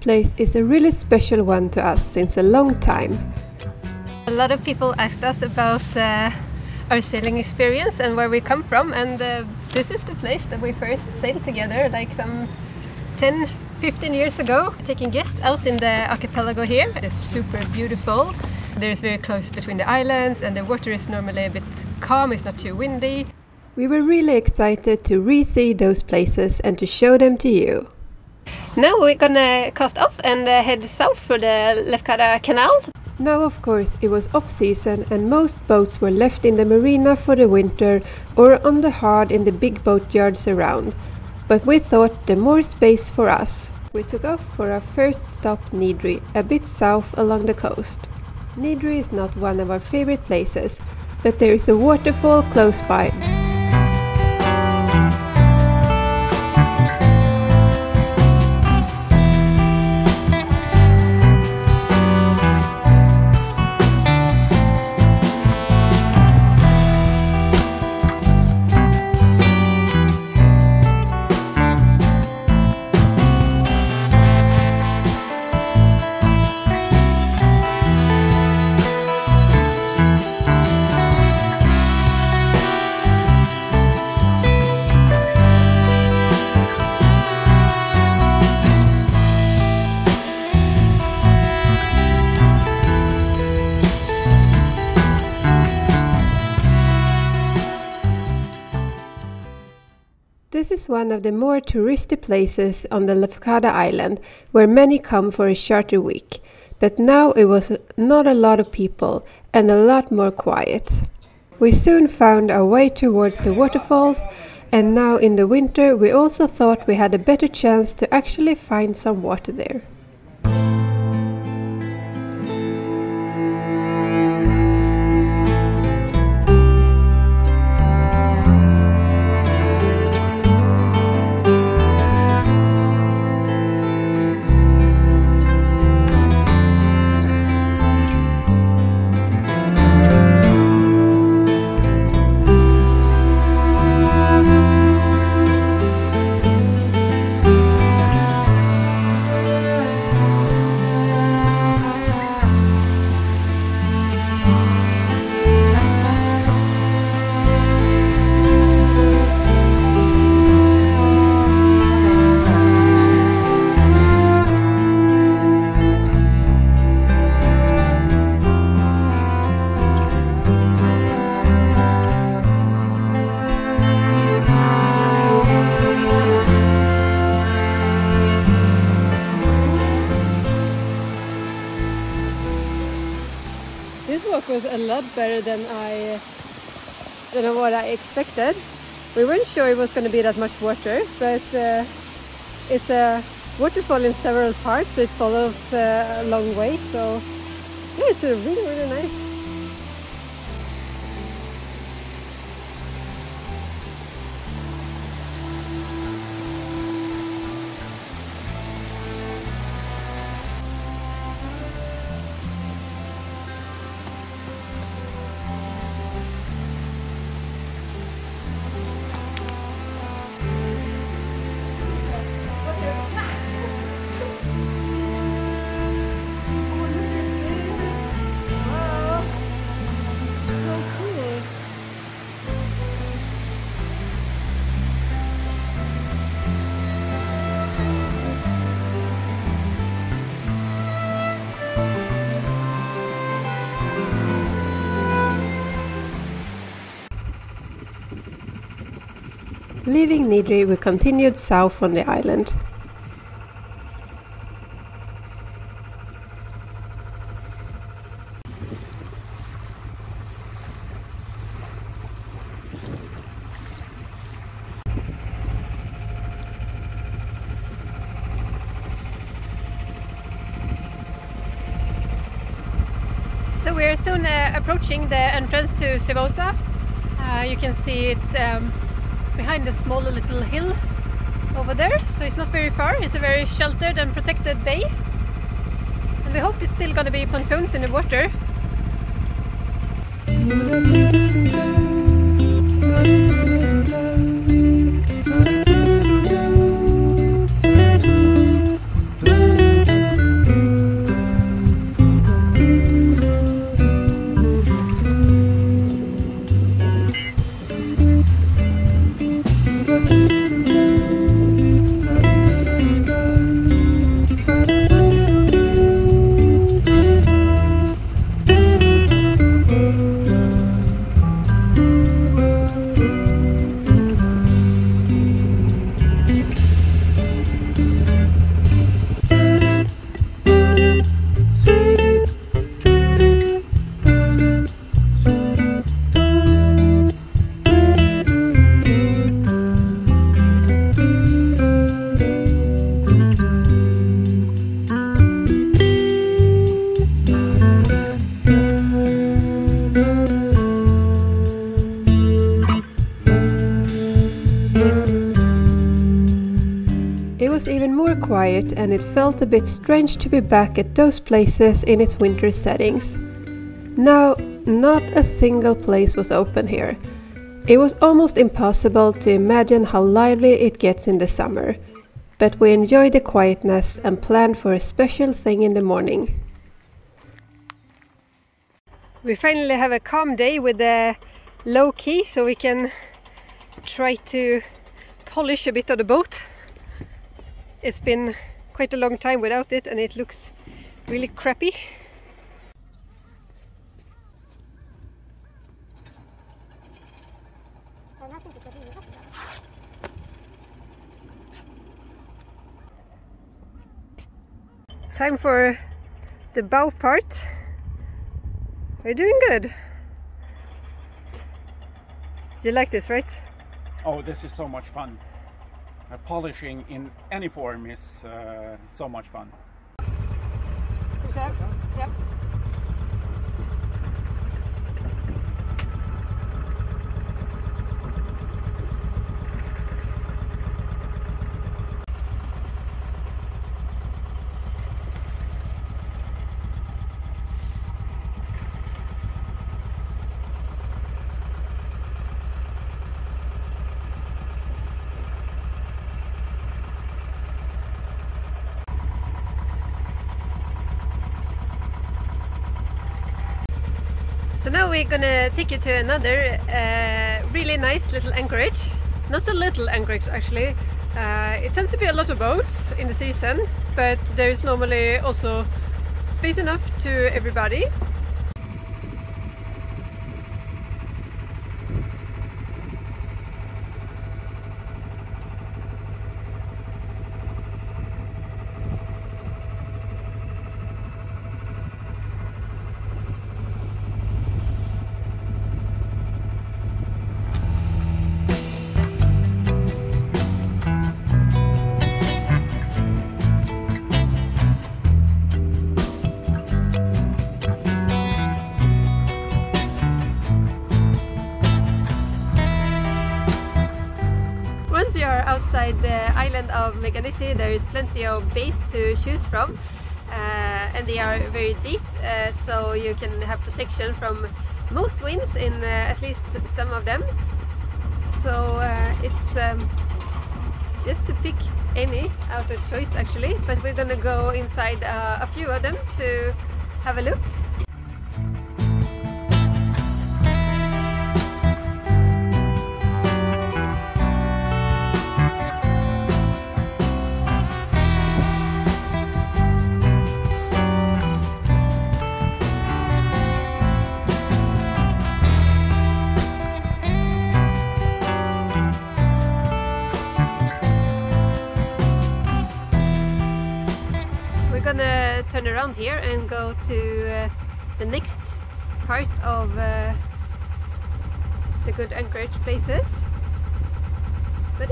place is a really special one to us since a long time. A lot of people asked us about our sailing experience and where we come from, and this is the place that we first sailed together, like some 10-15 years ago, taking guests out in the archipelago here. It's super beautiful. There's very close between the islands and the water is normally a bit calm, it's not too windy. We were really excited to re-see those places and to show them to you. Now we're gonna cast off and head south for the Lefkada canal. Now of course it was off-season and most boats were left in the marina for the winter or on the hard in the big boat yards around. But we thought the more space for us. We took off for our first stop, Nidri, a bit south along the coast. Nidri is not one of our favorite places, but there is a waterfall close by. This is one of the more touristy places on the Lefkada island, where many come for a charter week. But now it was not a lot of people and a lot more quiet. We soon found our way towards the waterfalls, and now in the winter we also thought we had a better chance to actually find some water there. Was a lot better than what I expected. We weren't sure it was going to be that much water, but it's a waterfall in several parts, so it follows a long way, so yeah, it's a really nice. Leaving Nidri, we continued south on the island. So we are soon approaching the entrance to Sivota. You can see it's behind a small little hill over there, so it's not very far. It's a very sheltered and protected bay, and we hope it's still going to be pontoons in the water. even more quiet, and it felt a bit strange to be back at those places in its winter settings. Now, not a single place was open here. It was almost impossible to imagine how lively it gets in the summer, but we enjoyed the quietness and planned for a special thing in the morning. We finally have a calm day with the low key, so we can try to polish a bit of the boat. It's been quite a long time without it, and it looks really crappy. Time for the bow part. We're doing good. You like this, right? Oh, this is so much fun. Polishing in any form is so much fun. Push out. Yep. Now we're gonna take you to another really nice little anchorage. Not so little anchorage actually. It tends to be a lot of boats in the season, but there is normally also space enough to everybody. Outside the island of Meganisi, there is plenty of bays to choose from, and they are very deep, so you can have protection from most winds in at least some of them. So it's just to pick any out of choice actually, but we're gonna go inside a few of them to have a look. Turn around here and go to the next part of the good anchorage places, but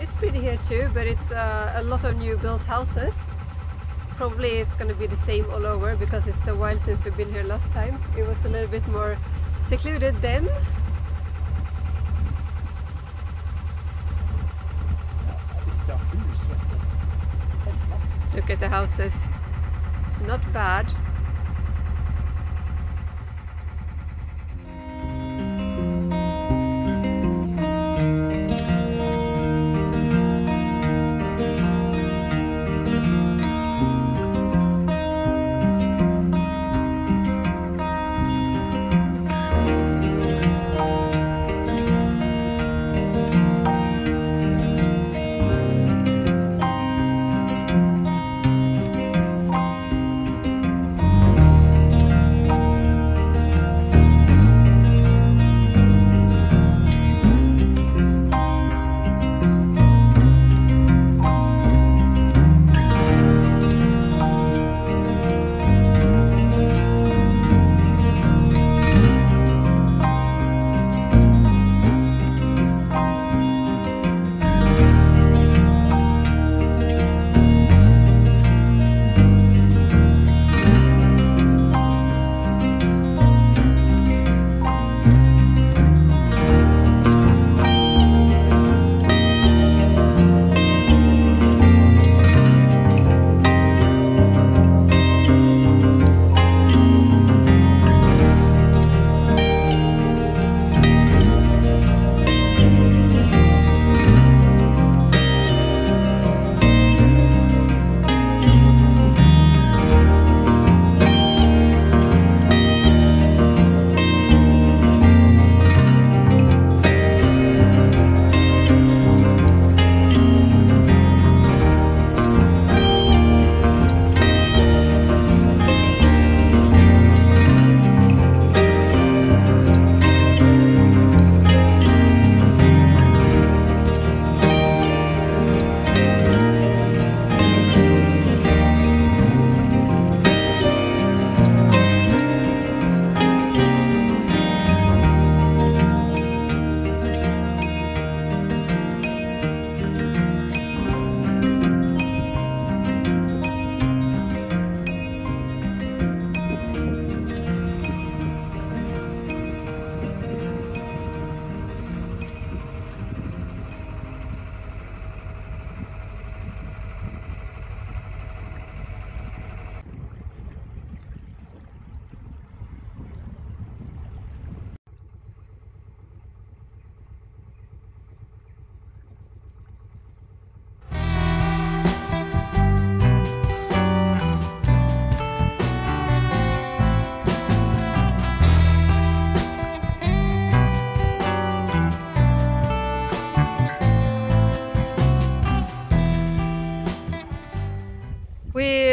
it's pretty here too, but it's a lot of new built houses. Probably it's gonna be the same all over because it's a while since we've been here last time. It was a little bit more secluded then. Look at the houses, it's not bad.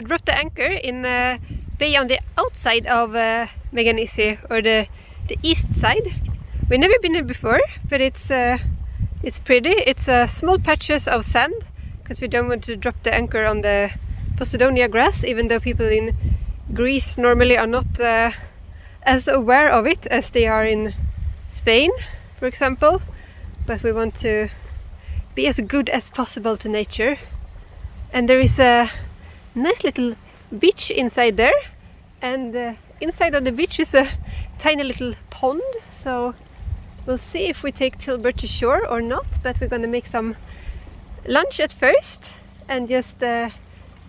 dropped the anchor in a bay on the outside of Meganisi, or the east side. We've never been there before, but it's pretty. It's small patches of sand, because we don't want to drop the anchor on the Posidonia grass, even though people in Greece normally are not as aware of it as they are in Spain, for example. But we want to be as good as possible to nature. And there is a nice little beach inside there, and inside of the beach is a tiny little pond, so we'll see if we take Tilbert to shore or not. But we're gonna make some lunch at first and just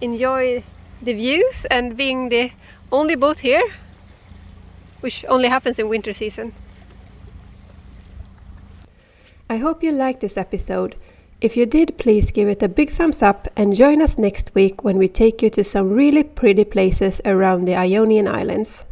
enjoy the views, and being the only boat here, which only happens in winter season. I hope you liked this episode. If you did, please give it a big thumbs up and join us next week when we take you to some really pretty places around the Ionian Islands.